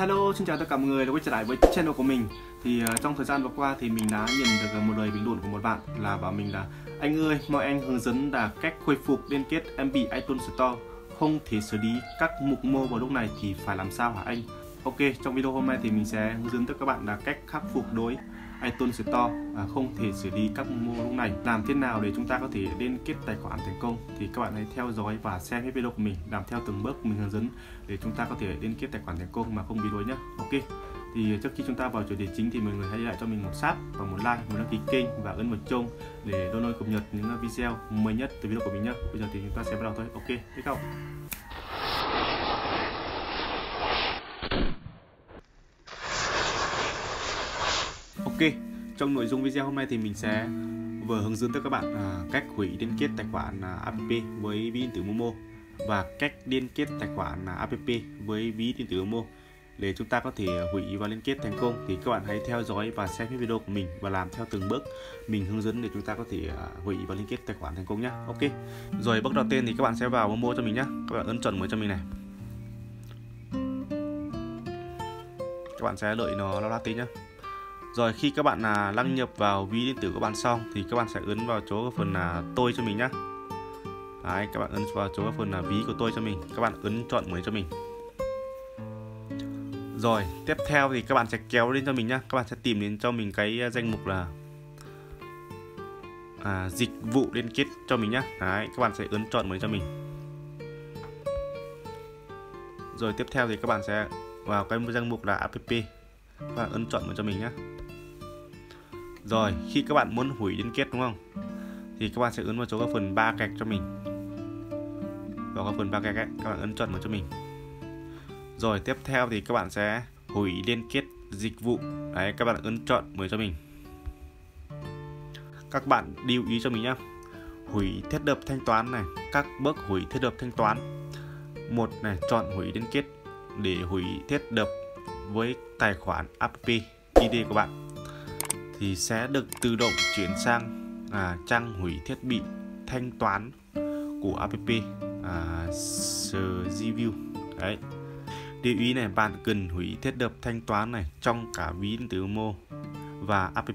Hello, xin chào tất cả mọi người đã quay trở lại với channel của mình. Thì trong thời gian vừa qua thì mình đã nhận được một lời bình luận của một bạn là bảo mình là: anh ơi, mọi anh hướng dẫn là cách khôi phục liên kết MB iTunes Store, không thể xử lý các mục mô vào lúc này thì phải làm sao hả anh? Ok, trong video hôm nay thì mình sẽ hướng dẫn tới các bạn là cách khắc phục lỗi iTunes Store không thể xử lý các mục mô lúc này. Làm thế nào để chúng ta có thể liên kết tài khoản thành công thì các bạn hãy theo dõi và xem hết video của mình, làm theo từng bước mình hướng dẫn để chúng ta có thể liên kết tài khoản thành công mà không bị lỗi nhé. Ok, thì trước khi chúng ta vào chủ đề chính thì mọi người hãy để lại cho mình một sub và một like, một đăng ký kênh và ấn một chuông để luôn luôn cập nhật những video mới nhất từ video của mình nhé. Bây giờ thì chúng ta sẽ bắt đầu thôi. Ok, thấy không? Ok, trong nội dung video hôm nay thì mình sẽ vừa hướng dẫn tới các bạn cách hủy liên kết tài khoản app với ví điện tử Momo và cách liên kết tài khoản app với ví điện tử Momo để chúng ta có thể hủy và liên kết thành công. Thì các bạn hãy theo dõi và xem cái video của mình và làm theo từng bước mình hướng dẫn để chúng ta có thể hủy và liên kết tài khoản thành công nhé. Ok, rồi bước đầu tiên thì các bạn sẽ vào Momo cho mình nhé. Các bạn ấn chọn mới cho mình này. Các bạn sẽ đợi nó ra tí nhé. Rồi khi các bạn đăng nhập vào ví điện tử các bạn xong thì các bạn sẽ ấn vào chỗ phần tôi cho mình nhé. Đấy, các bạn ấn vào chỗ phần ví của tôi cho mình. Các bạn ấn chọn mới cho mình. Rồi tiếp theo thì các bạn sẽ kéo lên cho mình nhé. Các bạn sẽ tìm đến cho mình cái danh mục là dịch vụ liên kết cho mình nhé. Đấy, các bạn sẽ ấn chọn mới cho mình. Rồi tiếp theo thì các bạn sẽ vào cái danh mục là app. Các bạn ấn chọn mới cho mình nhé. Rồi khi các bạn muốn hủy liên kết đúng không, thì các bạn sẽ ấn vào chỗ các phần 3 gạch cho mình. Vào các phần 3 gạch ấy, các bạn ấn chọn vào cho mình. Rồi tiếp theo thì các bạn sẽ hủy liên kết dịch vụ. Đấy, các bạn ấn chọn mới cho mình. Các bạn lưu ý cho mình nhé. Hủy thiết lập thanh toán này. Các bước hủy thiết lập thanh toán. 1 này, chọn hủy liên kết để hủy thiết lập với tài khoản app ID của bạn thì sẽ được tự động chuyển sang trang hủy thiết bị thanh toán của app review. Đấy, lưu ý này, bạn cần hủy thiết lập thanh toán này trong cả ví điện tử Momo và app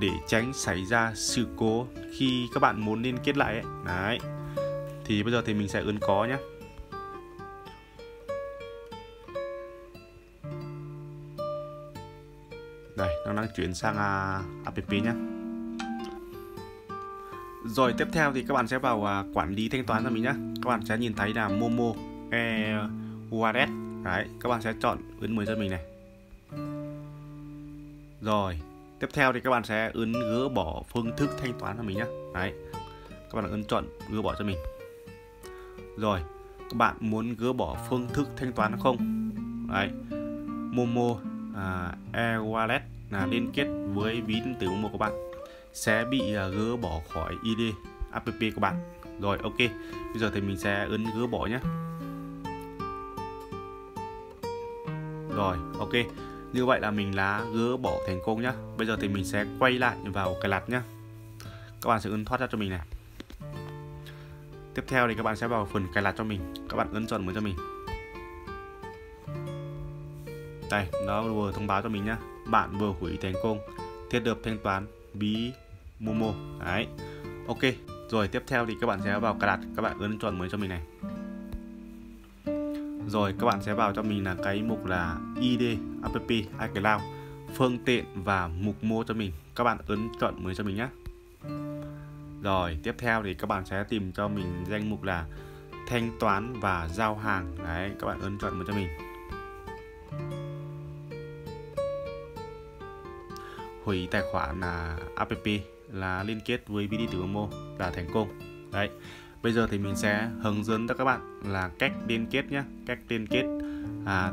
để tránh xảy ra sự cố khi các bạn muốn liên kết lại ấy. Đấy, thì bây giờ thì mình sẽ ấn có nhé. Đây, nó đang chuyển sang app nhé. Rồi tiếp theo thì các bạn sẽ vào quản lý thanh toán cho mình nhé. Các bạn sẽ nhìn thấy là Momo wallet. Đấy, các bạn sẽ chọn ấn mới cho mình này. Rồi tiếp theo thì các bạn sẽ ấn gỡ bỏ phương thức thanh toán cho mình nhé. Đấy, các bạn ấn chọn gỡ bỏ cho mình. Rồi các bạn muốn gỡ bỏ phương thức thanh toán không? Đấy, Momo e-wallet là liên kết với ví điện tử Momo của bạn sẽ bị gỡ bỏ khỏi ID app của bạn. Rồi ok, bây giờ thì mình sẽ ấn gỡ bỏ nhé. Rồi ok, như vậy là mình đã gỡ bỏ thành công nhá. Bây giờ thì mình sẽ quay lại vào cài đặt nhá. Các bạn sẽ ấn thoát ra cho mình này. Tiếp theo thì các bạn sẽ vào phần cài đặt cho mình. Các bạn ấn chọn mới cho mình. Đây, nó vừa thông báo cho mình nhá. Bạn vừa hủy thành công thiết lập thanh toán ví Momo. Đấy, ok. Rồi tiếp theo thì các bạn sẽ vào cài đặt. Các bạn ấn chọn mới cho mình này. Rồi các bạn sẽ vào cho mình là cái mục là ID, app, iCloud, phương tiện và mục Momo cho mình. Các bạn ấn chọn mới cho mình nhé. Rồi tiếp theo thì các bạn sẽ tìm cho mình danh mục là thanh toán và giao hàng. Đấy, các bạn ấn chọn mới cho mình. Hủy tài khoản là app là liên kết với ví điện tử Momo là thành công. Đấy, bây giờ thì mình sẽ hướng dẫn cho các bạn là cách liên kết nhé. Cách liên kết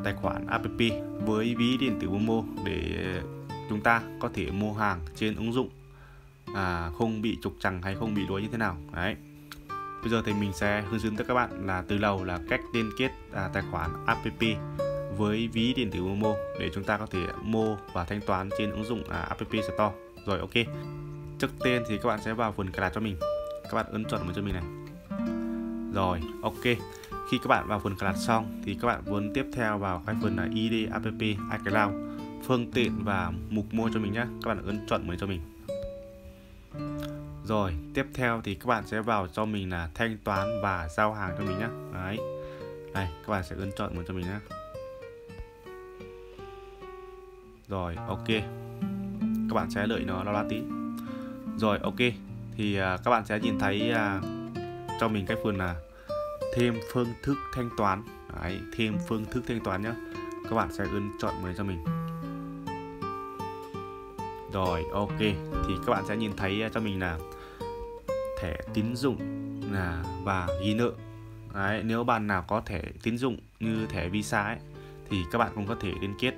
tài khoản app với ví điện tử Momo để chúng ta có thể mua hàng trên ứng dụng không bị trục trặc hay không bị lỗi như thế nào. Đấy, bây giờ thì mình sẽ hướng dẫn cho các bạn là từ đầu là cách liên kết tài khoản app với ví điện tử Momo để chúng ta có thể mua và thanh toán trên ứng dụng app store. Rồi ok, trước tiên thì các bạn sẽ vào phần cài đặt cho mình. Các bạn ấn chọn vào cho mình này. Rồi ok, Khi các bạn vào phần cài đặt xong thì các bạn muốn tiếp theo vào cái phần là ID, app, iCloud, phương tiện và mục mua cho mình nhé. Các bạn ấn chọn mới cho mình. Rồi tiếp theo thì các bạn sẽ vào cho mình là thanh toán và giao hàng cho mình nhé. Đấy, này các bạn sẽ ấn chọn mới cho mình nhé. Rồi ok, các bạn sẽ đợi nó lát tí. Rồi ok, thì các bạn sẽ nhìn thấy cho mình cái phần là thêm phương thức thanh toán. Đấy, thêm phương thức thanh toán nhé. Các bạn sẽ ấn chọn mới cho mình. Rồi ok, thì các bạn sẽ nhìn thấy cho mình là thẻ tín dụng là và ghi nợ. Đấy, nếu bạn nào có thẻ tín dụng như thẻ Visa ấy, thì các bạn cũng có thể liên kết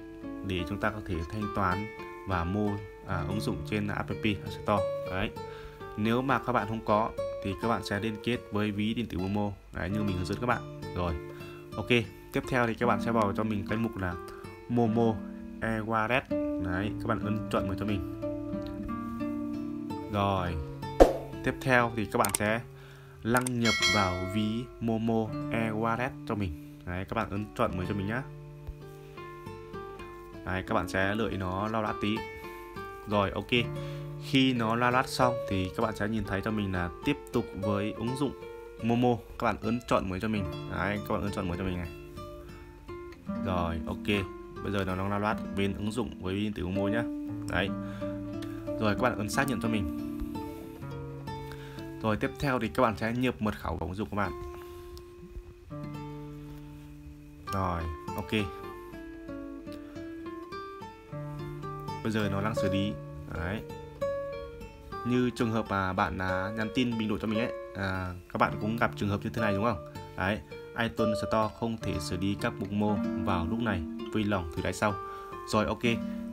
để chúng ta có thể thanh toán và mua ứng dụng trên App Store. Đấy, nếu mà các bạn không có thì các bạn sẽ liên kết với ví điện tử Momo. Đấy, như mình hướng dẫn các bạn. Rồi ok, tiếp theo thì các bạn sẽ vào cho mình cái mục là Momo e-wallet. Đấy, các bạn ấn chọn vào cho mình. Rồi tiếp theo thì các bạn sẽ đăng nhập vào ví Momo e-wallet cho mình. Đấy, các bạn ấn chọn vào cho mình nhé. Đấy, các bạn sẽ đợi nó lao lát tí. Rồi ok, khi nó lao lát xong thì các bạn sẽ nhìn thấy cho mình là tiếp tục với ứng dụng Momo. Các bạn ấn chọn mới cho mình. Đấy, các bạn ấn chọn mới cho mình này. Rồi ok, bây giờ nó lao lát bên ứng dụng với điện tử Momo nhá. Đấy, rồi các bạn ấn xác nhận cho mình. Rồi tiếp theo thì các bạn sẽ nhập mật khẩu vào ứng dụng của bạn. Rồi ok, bây giờ nó đang xử lý. Đấy, như trường hợp mà bạn nhắn tin bình luận cho mình ấy, các bạn cũng gặp trường hợp như thế này đúng không? Đấy, iTunes Store không thể xử lý các mục mô vào lúc này, vui lòng thử lại sau. Rồi ok,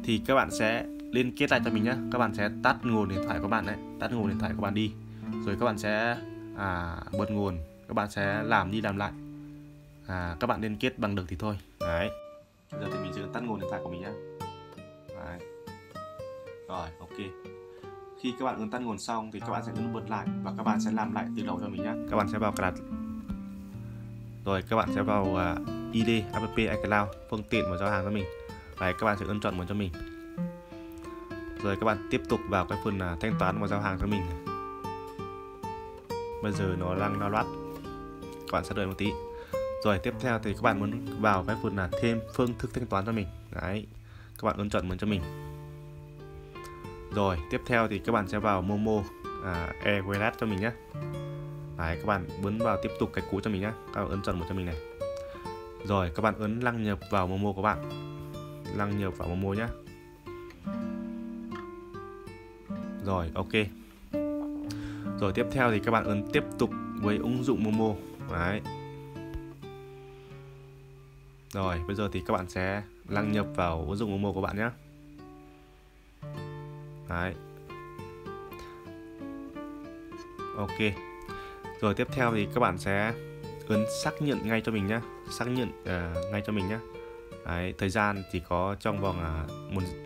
thì các bạn sẽ liên kết lại cho mình nhé. Các bạn sẽ tắt nguồn điện thoại của bạn đấy, tắt nguồn điện thoại của bạn đi. Rồi các bạn sẽ bật nguồn, các bạn sẽ làm đi làm lại. Các bạn liên kết bằng được thì thôi. Đấy, bây giờ thì mình sẽ tắt nguồn điện thoại của mình nhé. Đấy. Rồi ok, khi các bạn ấn tắt nguồn xong thì các bạn sẽ ấn bật lại và các bạn sẽ làm lại từ đầu cho mình nhé. Các bạn sẽ vào cài đặt. Rồi các bạn sẽ vào ID, app, iCloud, phương tiện và giao hàng cho mình. Đấy, các bạn sẽ ấn chọn một cho mình. Rồi các bạn tiếp tục vào cái phần thanh toán và giao hàng cho mình. Bây giờ nó đang lao loát, các bạn sẽ đợi một tí. Rồi tiếp theo thì các bạn muốn vào cái phần là thêm phương thức thanh toán cho mình. Đấy, các bạn ấn chọn một cho mình. Rồi tiếp theo thì các bạn sẽ vào Momo e-wallet cho mình nhé. Đấy, các bạn bấm vào tiếp tục cái cũ cho mình nhé. Các bạn ấn chọn một cho mình này. Rồi các bạn ấn đăng nhập vào Momo của bạn. Đăng nhập vào Momo nhé. Rồi ok, rồi tiếp theo thì các bạn ấn tiếp tục với ứng dụng Momo. Đấy, rồi bây giờ thì các bạn sẽ đăng nhập vào ứng dụng Momo của bạn nhé. Đấy, ok, rồi tiếp theo thì các bạn sẽ ấn xác nhận ngay cho mình nhé. Xác nhận ngay cho mình nhé. Đấy, thời gian chỉ có trong vòng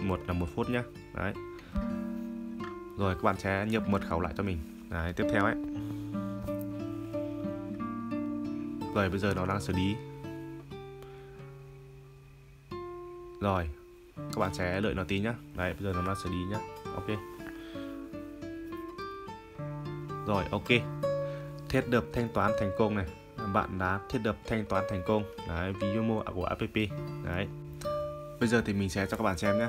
một phút nhé. Đấy, rồi các bạn sẽ nhập mật khẩu lại cho mình. Đấy, tiếp theo ấy. Rồi bây giờ nó đang xử lý. Rồi các bạn sẽ đợi nó tí nhá. Đấy, bây giờ nó đang xử lý nhá. Ok, rồi ok, thiết lập thanh toán thành công này. Bạn đã thiết lập thanh toán thành công. Đấy, ví Momo của app. Đấy, bây giờ thì mình sẽ cho các bạn xem nhé.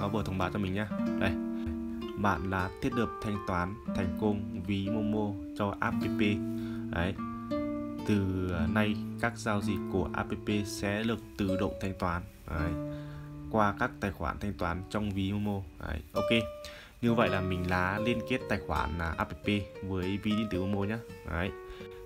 Nó vừa thông báo cho mình nhé. Đây, bạn đã thiết lập thanh toán thành công ví Momo cho app. Đấy, từ nay các giao dịch của app sẽ được tự động thanh toán. Đấy, qua các tài khoản thanh toán trong ví Momo. Đấy, ok, như vậy là mình đã liên kết tài khoản là app với ví điện tử Momo nhé. Đấy,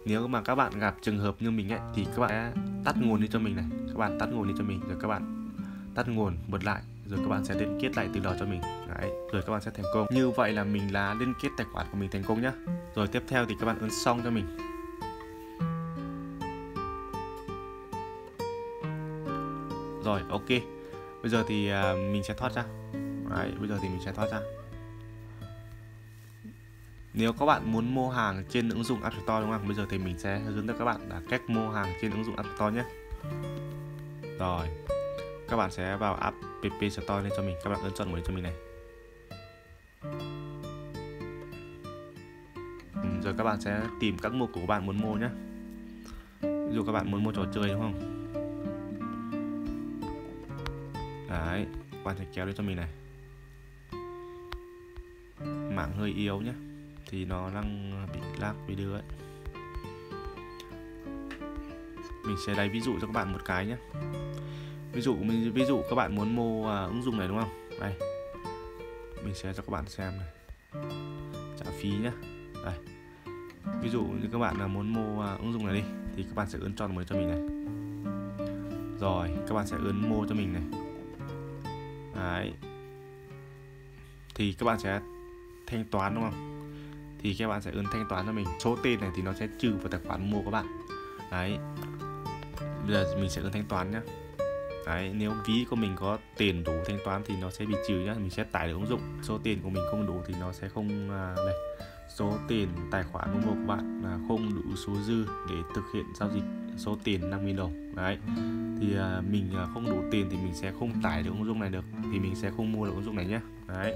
nếu mà các bạn gặp trường hợp như mình ấy, thì các bạn tắt nguồn đi cho mình này. Các bạn tắt nguồn đi cho mình. Rồi các bạn tắt nguồn, bật lại. Rồi các bạn sẽ liên kết lại từ đầu cho mình. Đấy, rồi các bạn sẽ thành công. Như vậy là mình đã liên kết tài khoản của mình thành công nhé. Rồi tiếp theo thì các bạn ấn xong cho mình. Rồi ok, bây giờ thì mình sẽ thoát ra. Đấy, bây giờ thì mình sẽ thoát ra. Nếu các bạn muốn mua hàng trên ứng dụng App Store đúng không? Bây giờ thì mình sẽ hướng dẫn các bạn là cách mua hàng trên ứng dụng App Store nhé. Rồi, các bạn sẽ vào App Store lên cho mình, các bạn ấn chọn của cho mình này. Rồi các bạn sẽ tìm các mục của bạn muốn mua nhé. Ví dụ các bạn muốn mua trò chơi đúng không? Đấy, các bạn sẽ kéo lên cho mình này. Mạng hơi yếu nhé, thì nó đang bị lag video ấy. Mình sẽ lấy ví dụ cho các bạn một cái nhé. Ví dụ các bạn muốn mua ứng dụng này đúng không? Đây, mình sẽ cho các bạn xem này. Trả phí nhé. Đây, ví dụ như các bạn là muốn mua ứng dụng này đi, thì các bạn sẽ ấn chọn mới cho mình này. Rồi, các bạn sẽ ấn mua cho mình này. Đấy, thì các bạn sẽ thanh toán đúng không? Thì các bạn sẽ ấn thanh toán cho mình. Số tên này thì nó sẽ trừ vào tài khoản mua các bạn. Đấy, bây giờ mình sẽ ấn thanh toán nhé. Đấy, nếu ví của mình có tiền đủ thanh toán thì nó sẽ bị trừ nhé. Mình sẽ tải được ứng dụng. Số tiền của mình không đủ thì nó sẽ không đây. Số tiền tài khoản Momo của bạn là không đủ số dư để thực hiện giao dịch số tiền 50.000 đồng. Đấy, thì mình không đủ tiền thì mình sẽ không tải được ứng dụng này được, thì mình sẽ không mua được ứng dụng này nhé. Đấy,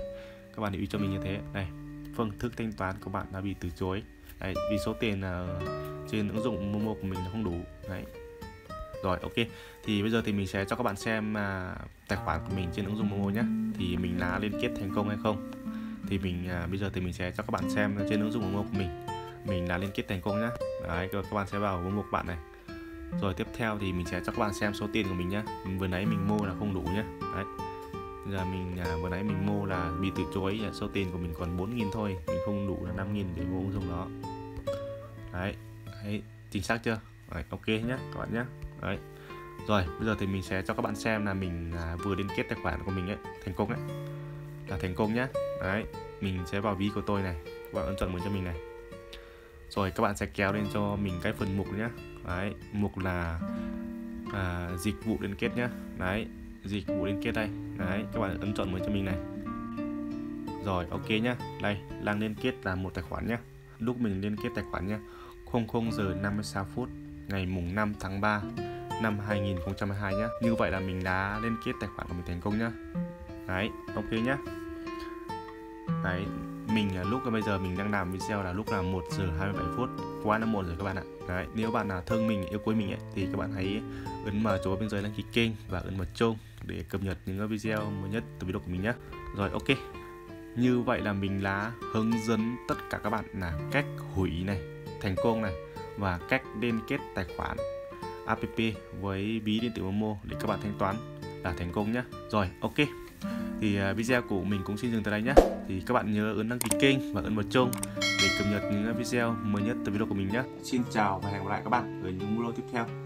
các bạn để ý cho mình như thế này. Phương thức thanh toán của bạn đã bị từ chối. Đấy, vì số tiền trên ứng dụng Momo của mình là không đủ. Đấy. Rồi, ok. Thì bây giờ thì mình sẽ cho các bạn xem tài khoản của mình trên ứng dụng Momo nhé. Thì mình đã liên kết thành công hay không? Thì mình bây giờ thì mình sẽ cho các bạn xem trên ứng dụng Momo của mình đã liên kết thành công nhé. Đấy, các bạn sẽ vào Momo của bạn này. Rồi tiếp theo thì mình sẽ cho các bạn xem số tiền của mình nhé. Vừa nãy mình mua là không đủ nhé. Đấy, giờ mình vừa nãy mình mua là bị từ chối, số tiền của mình còn 4.000 thôi, mình không đủ là 5.000 để mua ứng dụng đó. Đấy, đấy, chính xác chưa? Đấy, ok nhé các bạn nhé. Đấy, rồi bây giờ thì mình sẽ cho các bạn xem là mình vừa liên kết tài khoản của mình ấy, thành công ấy, là thành công nhé. Đấy, mình sẽ vào ví của tôi này, các bạn ấn chọn muốn cho mình này. Rồi các bạn sẽ kéo lên cho mình cái phần mục nhé. Đấy, mục là dịch vụ liên kết nhé. Đấy, dịch vụ liên kết đây. Đấy, các bạn ấn chọn mới cho mình này. Rồi, ok nhá. Đây, đang liên kết là một tài khoản nhá. Lúc mình liên kết tài khoản nhá, 00:56 ngày mùng 5 tháng 3 năm 2022 nhá. Như vậy là mình đã liên kết tài khoản của mình thành công nhá. Đấy, ok nhá. Đấy, mình là lúc bây giờ mình đang làm video là lúc là 1 giờ 27 phút, quá là muộn rồi các bạn ạ. Đấy, nếu bạn là thương mình, yêu quý mình ấy, thì các bạn hãy ấn vào chỗ bên dưới đăng ký kênh và ấn vào chuông để cập nhật những video mới nhất từ video của mình nhé. Rồi, ok, như vậy là mình đã hướng dẫn tất cả các bạn là cách hủy này, thành công này, và cách liên kết tài khoản app với ví điện tử Momo để các bạn thanh toán là thành công nhé. Rồi, ok, thì video của mình cũng xin dừng tại đây nhé. Thì các bạn nhớ ấn đăng ký kênh và ấn vào chuông để cập nhật những video mới nhất từ video của mình nhé. Xin chào và hẹn gặp lại các bạn ở những video tiếp theo.